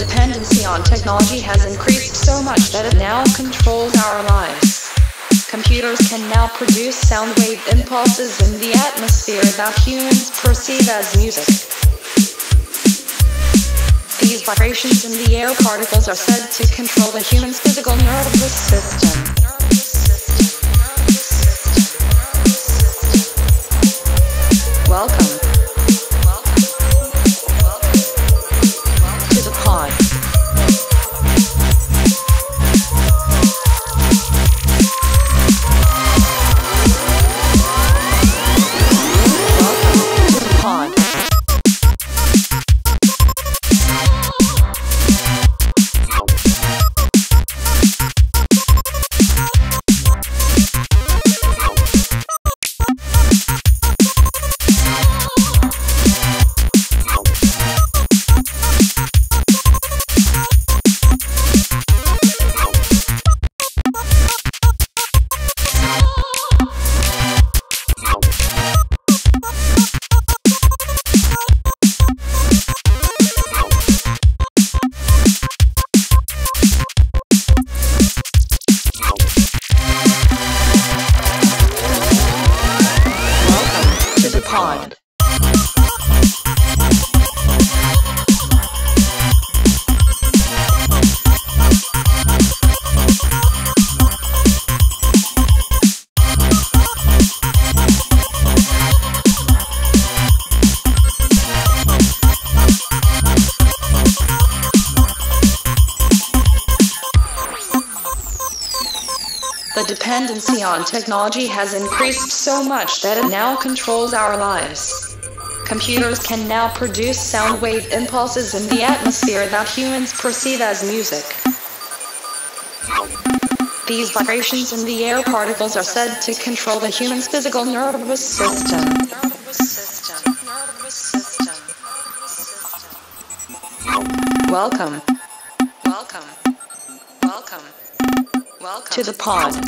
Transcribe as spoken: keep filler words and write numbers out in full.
dependency on technology has increased so much that it now controls our lives. Computers can now produce sound wave impulses in the atmosphere that humans perceive as music. These vibrations in the air particles are said to control the human's physical nervous system. Welcome. Pod. The dependency on technology has increased so much that it now controls our lives. Computers can now produce sound wave impulses in the atmosphere that humans perceive as music. These vibrations in the air particles are said to control the human's physical nervous system. Welcome. Welcome. Welcome. Welcome to the pod.